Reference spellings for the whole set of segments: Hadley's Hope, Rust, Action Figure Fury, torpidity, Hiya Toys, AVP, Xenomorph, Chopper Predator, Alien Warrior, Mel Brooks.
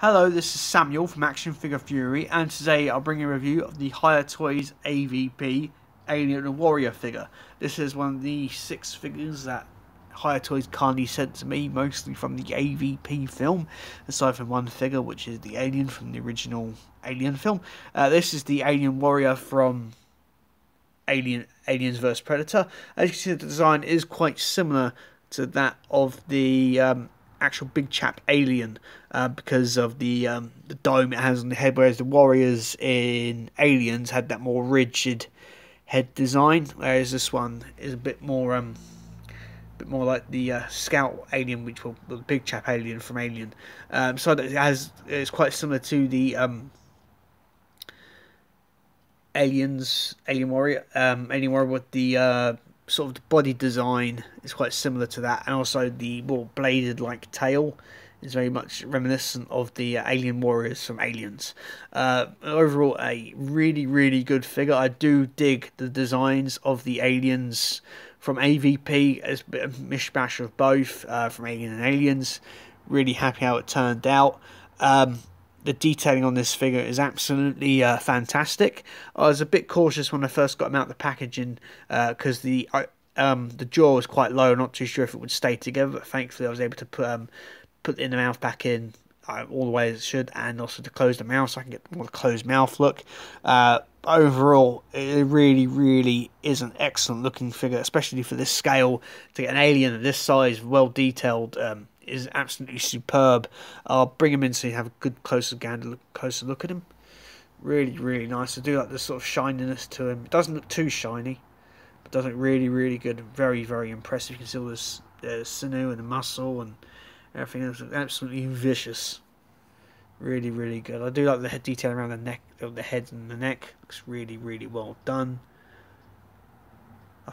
Hello, this is Samuel from Action Figure Fury, and today I'll bring you a review of the Hiya Toys AVP Alien Warrior figure. This is one of the 6 figures that Hiya Toys kindly sent to me, mostly from the AVP film, aside from one figure, which is the Alien from the original Alien film. This is the Alien Warrior from Aliens vs Predator. As you can see, the design is quite similar to that of the actual big chap Alien, because of the dome it has on the head, whereas the Warriors in Aliens had that more rigid head design, whereas this one is a bit more like the Scout Alien, which was the big chap Alien from Alien. So that it's quite similar to the Alien Warrior with the sort of the body design is quite similar to that, and also the more bladed like tail is very much reminiscent of the Alien Warriors from Aliens. Overall, a really good figure. I do dig the designs of the Aliens from AVP, as a bit of mishmash of both from Alien and Aliens. Really happy how it turned out. The detailing on this figure is absolutely fantastic. I was a bit cautious when I first got him out of the packaging because the jaw was quite low. I'm not too sure if it would stay together, but thankfully I was able to put the inner mouth back in all the way as it should, and also to close the mouth so I can get more of a closed mouth look. Overall, it really is an excellent looking figure, especially for this scale. To get an Alien of this size, well detailed, is absolutely superb. I'll bring him in so you have a good closer look at him. Really nice. I do like the sort of shininess to him. It doesn't look too shiny, but does look really good. Very impressive. You can see all this sinew and the muscle and everything else. Absolutely vicious. Really good. I do like the head detail around the neck, the head and the neck. Looks really well done.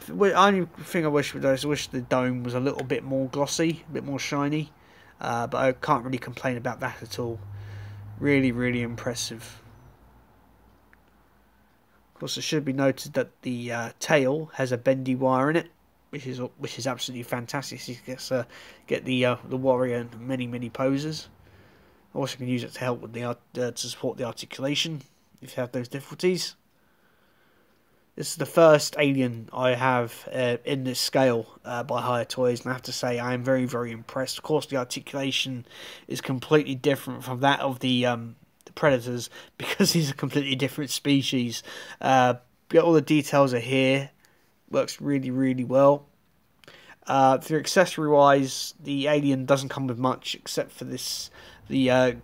The only thing I wish with those, I wish the dome was a little bit more glossy, a bit more shiny, but I can't really complain about that at all. Really impressive. Of course, it should be noted that the tail has a bendy wire in it, which is absolutely fantastic. So you get the Warrior in many poses. Also, can use it to help with the to support the articulation if you have those difficulties. This is the first Alien I have in this scale by Hiya Toys, and I have to say I am very impressed. Of course, the articulation is completely different from that of the Predators, because these are completely different species. All the details are here. Works really well. For accessory-wise, the Alien doesn't come with much except for this. The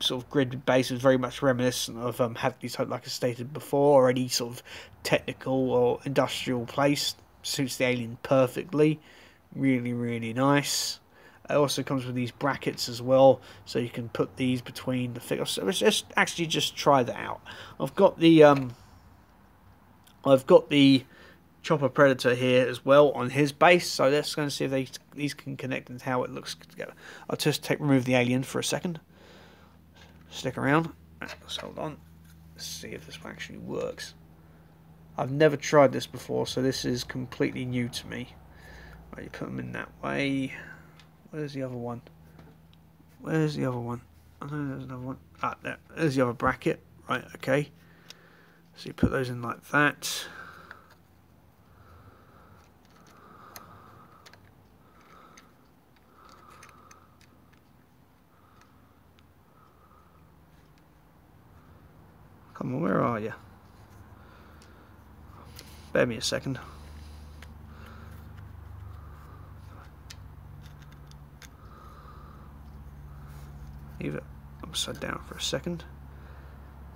sort of grid base is very much reminiscent of Hadley's Hope, like I stated before, or any sort of technical or industrial place. Suits the Alien perfectly. Really nice. It also comes with these brackets as well, so you can put these between the figures. So let's actually just try that out. I've got the Chopper Predator here as well on his base, so let's go and see if these can connect and how it looks together. I'll just remove the Alien for a second. Stick around. Let's hold on. Let's see if this actually works. I've never tried this before, so this is completely new to me. Right, you put them in that way. Where's the other one? Where's the other one? I know there's another one. Ah, there. There's the other bracket. Right, okay. So you put those in like that. Come on, where are you? Bear me a second. Leave it upside down for a second.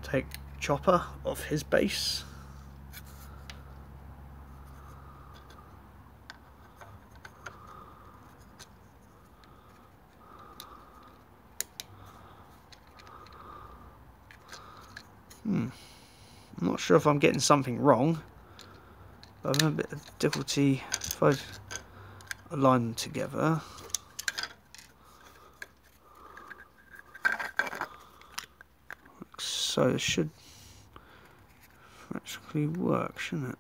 Take Chopper off his base. I'm not sure if I'm getting something wrong, but I'm having a bit of difficulty if I align them together. So it should practically work, shouldn't it?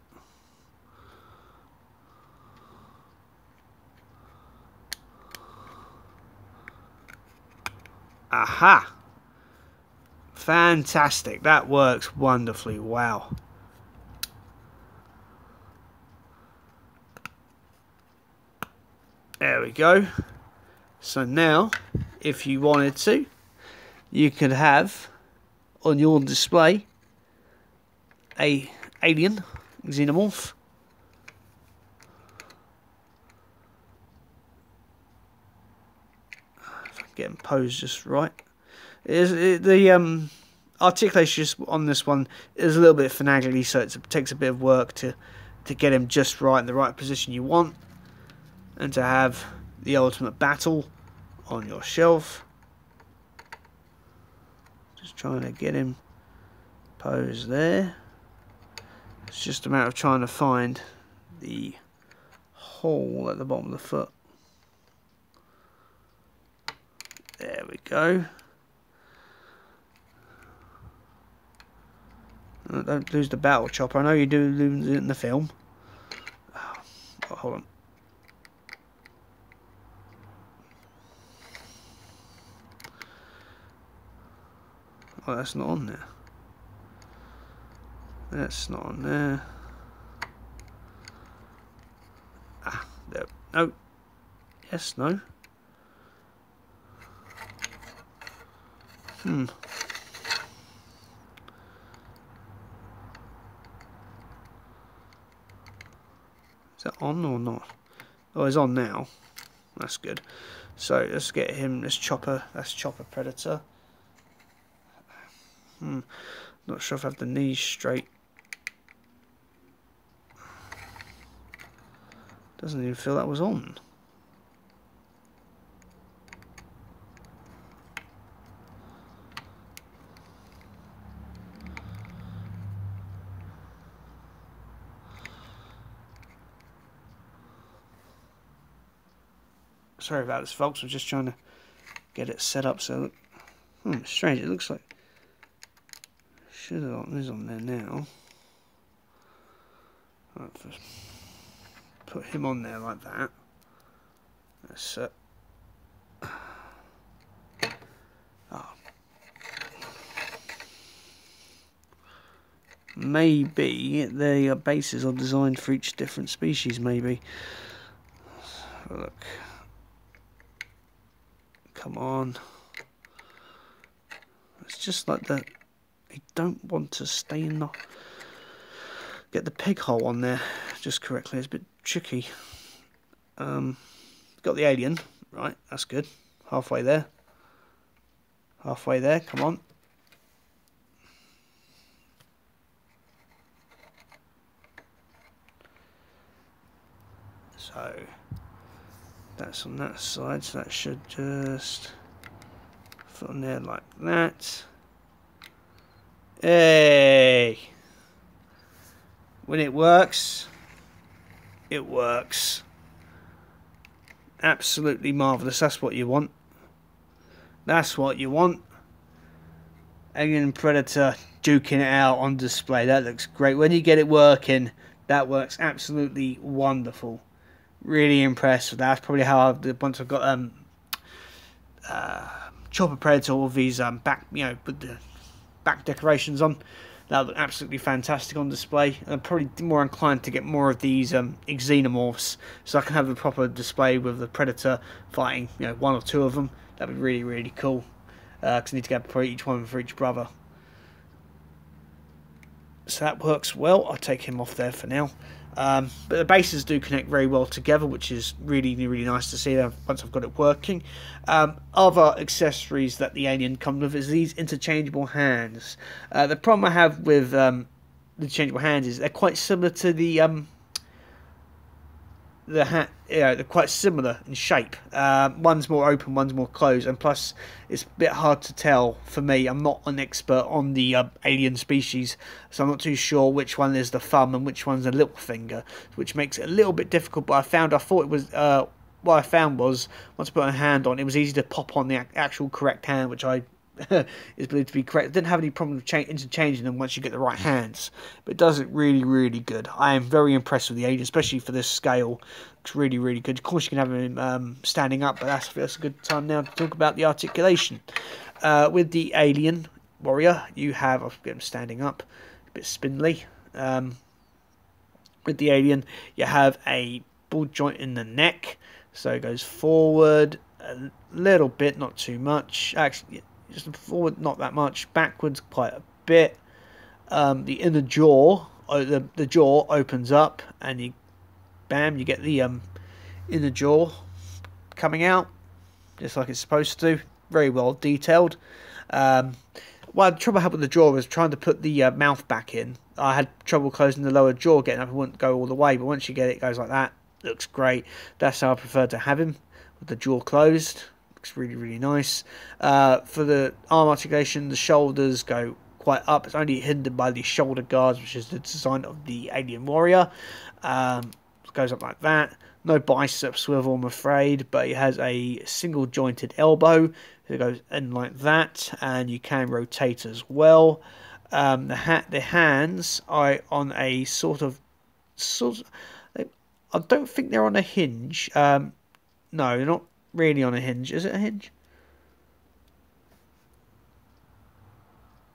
Aha! Fantastic. That works wonderfully well. There we go. So now, if you wanted to, you could have on your display a alien xenomorph. If I can get him posed just right. The articulation on this one is a little bit finagly, so it takes a bit of work to get him just right in the right position you want, and to have the ultimate battle on your shelf. Just trying to get him posed there. It's just a matter of trying to find the hole at the bottom of the foot. There we go. Don't lose the battle, Chopper. I know you do lose it in the film. Oh, hold on. Oh, that's not on there. That's not on there. Ah, there. No. Yes, no. Is that on or not? Oh, it's on now. That's good. So let's get him. This Chopper. That's Chopper Predator. Not sure if I have the knees straight. Doesn't even feel that was on. Sorry about this, folks. I'm just trying to get it set up so. Strange. It looks like. Should have gotten this on there now. Right, first put him on there like that. That's it. Oh. Maybe the bases are designed for each different species, maybe. Let's have a look. Come on. It's just like that. I don't want to stay in the... Get the pig hole on there just correctly. It's a bit tricky. Got the alien. Right, that's good. Halfway there. Halfway there, come on. So, that's on that side. So that should just fit on there like that. Hey, when it works, it works. Absolutely marvellous. That's what you want. That's what you want. Alien Predator duking it out on display. That looks great. When you get it working, that works absolutely wonderful. Really impressed with that. That's probably how once I've got Chopper Predator, all these back, you know, with the back decorations on, that look absolutely fantastic on display. I'm probably more inclined to get more of these xenomorphs, so I can have a proper display with the Predator fighting, you know, one or two of them. That'd be really, really cool. Because I need to go for each one for each brother. So that works well. I'll take him off there for now. But the bases do connect very well together, which is really, really nice to see once I've got it working. Other accessories that the alien comes with is these interchangeable hands. The problem I have with the interchangeable hands is they're quite similar to they're quite similar in shape. One's more open, one's more closed, and plus it's a bit hard to tell for me. I'm not an expert on the alien species, so I'm not too sure which one is the thumb and which one's the little finger, which makes it a little bit difficult. But what I found was once I put my hand on, it was easy to pop on the actual correct hand, which I is believed to be correct. I didn't have any problem interchanging them once you get the right hands, but it does it really, really good. I am very impressed with the alien, especially for this scale. It's really, really good. Of course, you can have him standing up, but that's a good time now to talk about the articulation. With the alien, warrior. You have, I'll get him standing up, a bit spindly. With the alien, you have a ball joint in the neck, so it goes forward a little bit, not too much. Actually, just forward, not that much. Backwards, quite a bit. The inner jaw, the jaw opens up, and you, bam, you get the inner jaw coming out, just like it's supposed to. Very well detailed. Well, the trouble I had with the jaw was trying to put the mouth back in. I had trouble closing the lower jaw, getting up, it wouldn't go all the way, but once you get it, it goes like that. Looks great. That's how I prefer to have him, with the jaw closed. Looks really, really nice. For the arm articulation, the shoulders go quite up. It's only hindered by the shoulder guards, which is the design of the alien warrior. It goes up like that. No bicep swivel, I'm afraid, but it has a single jointed elbow. It goes in like that, and you can rotate as well. The hands are on a sort of, I don't think they're on a hinge. No, they're not really on a hinge. Is it a hinge?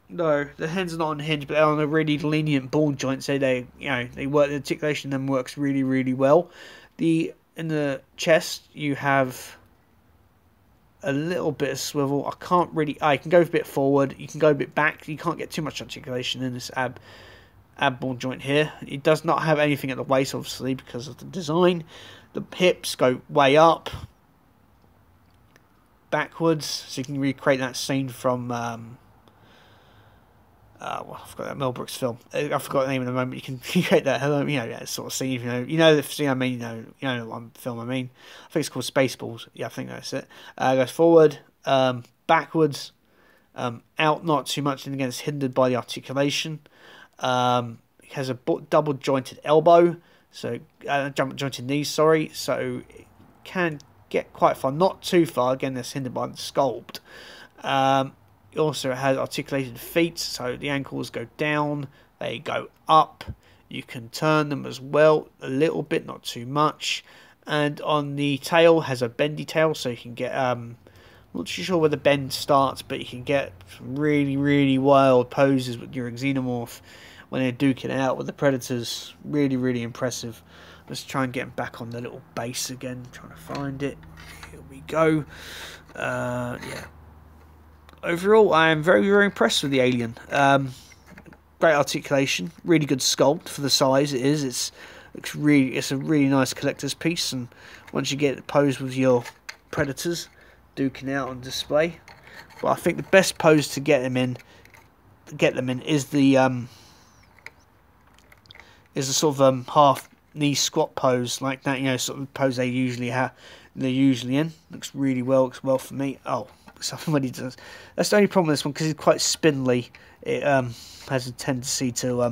No, the hands are not on a hinge, but they're on a really lenient ball joint. So they, you know, they work. The articulation then works really, really well. In the chest, you have a little bit of swivel. I can't really, I can go a bit forward, you can go a bit back, you can't get too much articulation in this ab ball joint here. It does not have anything at the waist, obviously, because of the design. The hips go way up, backwards, so you can recreate that scene from well, I forgot that Mel Brooks film. I forgot the name in a moment. You can create that, you know, that sort of scene. You know the scene I mean. You know what film I mean. I think it's called Spaceballs. Yeah, I think that's it. Goes forward, backwards, out. Not too much, and again, it's hindered by the articulation. It has a double jointed elbow, so jointed knees. Sorry, so it can get quite far. Not too far. Again, that's hindered by the sculpt. It also has articulated feet, so the ankles go down, they go up. You can turn them as well, a little bit, not too much. And on the tail, has a bendy tail, so you can get, I'm not too sure where the bend starts, but you can get some really, really wild poses with your Xenomorph when they're duking out with the Predators. Really, really impressive. Let's try and get him back on the little base again, I'm trying to find it. Here we go. Yeah. Overall, I am very, very impressed with the alien. Great articulation, really good sculpt for the size it is. It's a really nice collector's piece, and once you get it posed with your Predators duking out on display, but I think the best pose to get them in is the sort of half knee squat pose like that. You know, sort of pose they're usually in. Looks really well. Looks well for me. Oh. Somebody does. That's the only problem with this one, because it's quite spindly. It has a tendency to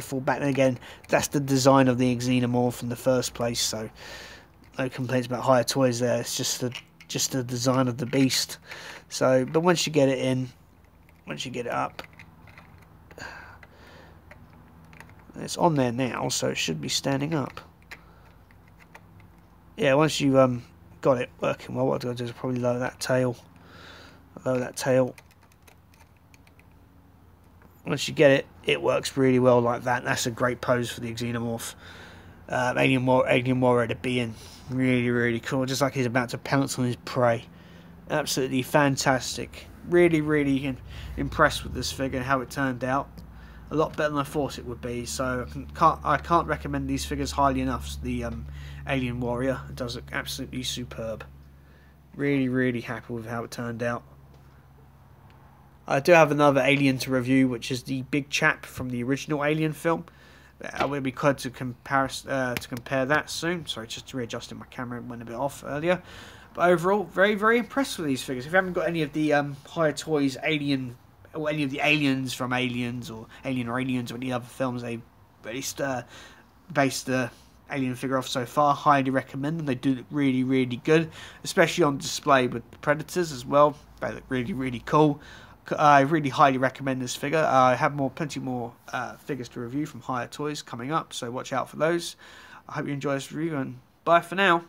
fall back. And again, that's the design of the Xenomorph in the first place. So no complaints about Hiya Toys there. It's just the design of the beast. So, but once you get it in, once you get it up, it's on there now, so it should be standing up. Yeah, once you got it working well, what I'll do is probably lower that tail. Once you get it, it works really well like that. That's a great pose for the Xenomorph. Alien warrior to be in. Really, really cool. Just like he's about to pounce on his prey. Absolutely fantastic. Really, really impressed with this figure and how it turned out. A lot better than I thought it would be, so I can't recommend these figures highly enough. The Alien Warrior does look absolutely superb. Really, really happy with how it turned out. I do have another Alien to review, which is the big chap from the original Alien film. I will be glad to compare that soon. Sorry, just readjusting my camera, it went a bit off earlier. But overall, very, very impressed with these figures. If you haven't got any of the Hiya Toys Alien, or any of the aliens from Aliens or Alien or Aliens or any other films they've based the alien figure off so far, highly recommend them. They do look really, really good, especially on display with the Predators as well. They look really, really cool. I really highly recommend this figure. I have plenty more figures to review from Hiya Toys coming up, so watch out for those. I hope you enjoy this review, and bye for now.